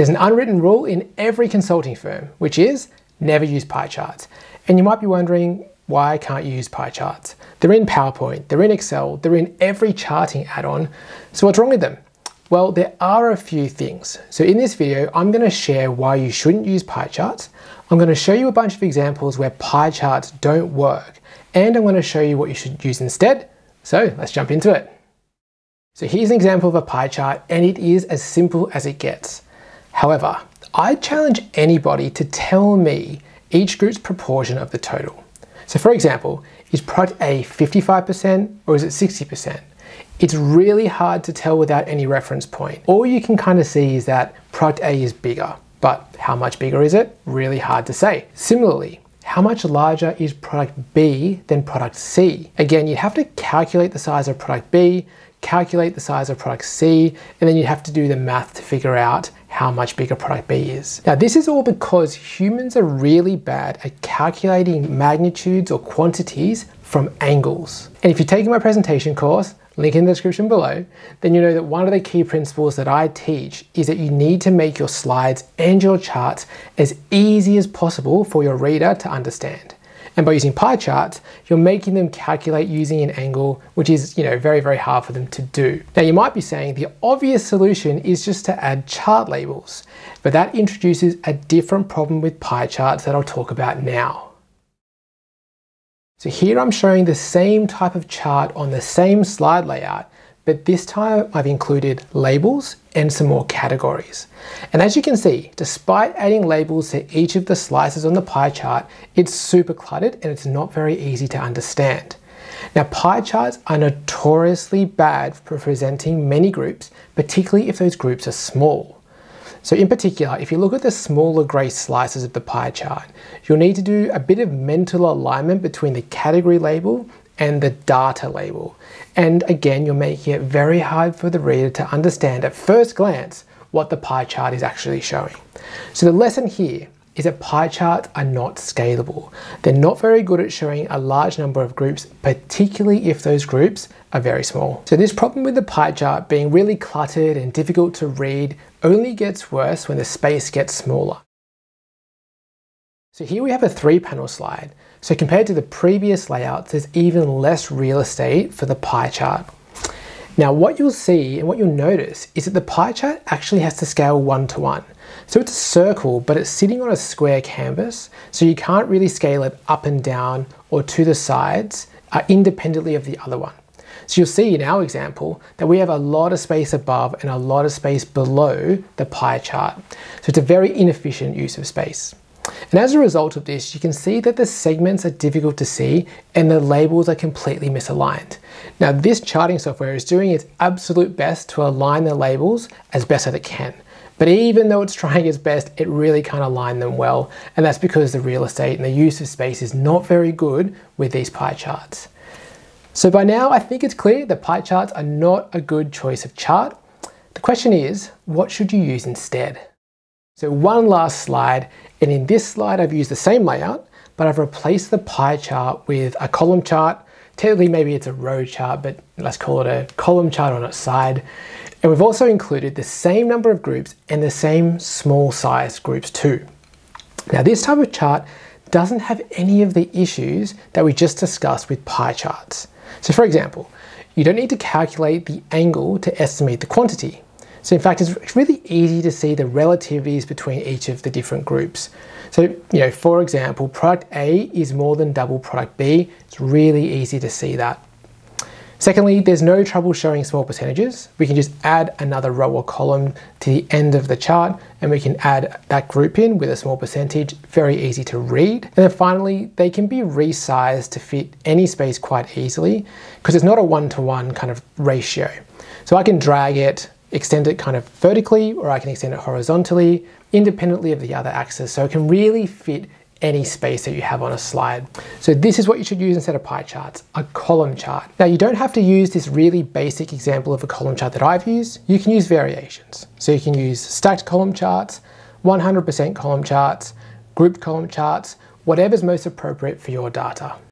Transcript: There's an unwritten rule in every consulting firm, which is never use pie charts. And you might be wondering, why can't you use pie charts? They're in PowerPoint, they're in Excel, they're in every charting add-on. So what's wrong with them? Well, there are a few things. So in this video, I'm going to share why you shouldn't use pie charts. I'm going to show you a bunch of examples where pie charts don't work, and I'm going to show you what you should use instead. So let's jump into it. So here's an example of a pie chart, and it is as simple as it gets. However, I challenge anybody to tell me each group's proportion of the total. So for example, is product A 55% or is it 60%? It's really hard to tell without any reference point. All you can kind of see is that product A is bigger, but how much bigger is it? Really hard to say. Similarly, how much larger is product B than product C? Again, you'd have to calculate the size of product B, calculate the size of product C, and then you'd have to do the math to figure out how much bigger product B is. Now, this is all because humans are really bad at calculating magnitudes or quantities from angles. And if you're taking my presentation course, link in the description below, then you know that one of the key principles that I teach is that you need to make your slides and your charts as easy as possible for your reader to understand. And by using pie charts, you're making them calculate using an angle, which is, very, very hard for them to do. Now, you might be saying the obvious solution is just to add chart labels, but that introduces a different problem with pie charts that I'll talk about now. So here I'm showing the same type of chart on the same slide layout, but this time I've included labels and some more categories. And as you can see, despite adding labels to each of the slices on the pie chart, it's super cluttered and it's not very easy to understand. Now, pie charts are notoriously bad for presenting many groups, particularly if those groups are small. So in particular, if you look at the smaller grey slices of the pie chart, you'll need to do a bit of mental alignment between the category label and the data label. And again, you're making it very hard for the reader to understand at first glance what the pie chart is actually showing. So the lesson here is that pie charts are not scalable. They're not very good at showing a large number of groups, particularly if those groups are very small. So this problem with the pie chart being really cluttered and difficult to read only gets worse when the space gets smaller. So here we have a 3-panel slide. So compared to the previous layouts, there's even less real estate for the pie chart. Now, what you'll see and what you'll notice is that the pie chart actually has to scale 1:1. So it's a circle, but it's sitting on a square canvas, so you can't really scale it up and down or to the sides independently of the other one. So you'll see in our example that we have a lot of space above and a lot of space below the pie chart. So it's a very inefficient use of space. And as a result of this, you can see that the segments are difficult to see and the labels are completely misaligned. Now, this charting software is doing its absolute best to align the labels as best as it can. But even though it's trying its best, it really can't align them well. And that's because the real estate and the use of space is not very good with these pie charts. So by now, I think it's clear that pie charts are not a good choice of chart. The question is, what should you use instead? So one last slide, and in this slide I've used the same layout, but I've replaced the pie chart with a column chart. Technically maybe it's a row chart, but let's call it a column chart on its side. And we've also included the same number of groups and the same small size groups too. Now, this type of chart doesn't have any of the issues that we just discussed with pie charts. So for example, you don't need to calculate the angle to estimate the quantity. So in fact, it's really easy to see the relativities between each of the different groups. So, for example, product A is more than double product B. It's really easy to see that. Secondly, there's no trouble showing small percentages. We can just add another row or column to the end of the chart, and we can add that group in with a small percentage, very easy to read. And then finally, they can be resized to fit any space quite easily because it's not a 1:1 kind of ratio. So I can drag it, extend it kind of vertically, or I can extend it horizontally, independently of the other axis. So it can really fit any space that you have on a slide. So this is what you should use instead of pie charts, a column chart. Now, you don't have to use this really basic example of a column chart that I've used. You can use variations. So you can use stacked column charts, 100% column charts, grouped column charts, whatever's most appropriate for your data.